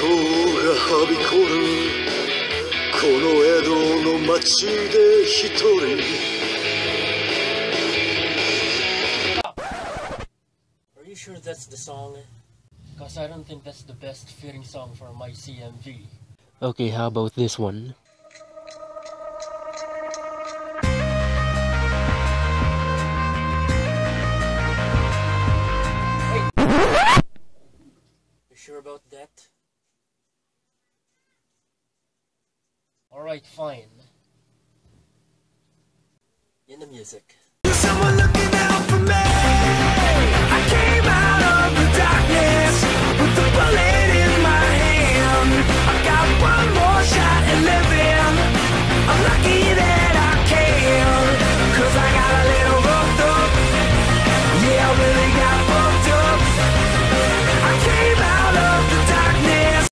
とがはびこるこの江戸の街で一人 Are you sure that's the song? Because I don't think that's the best fitting song for my CMV. Okay, how about this one? Hey. You sure about that? Alright, fine. In the music.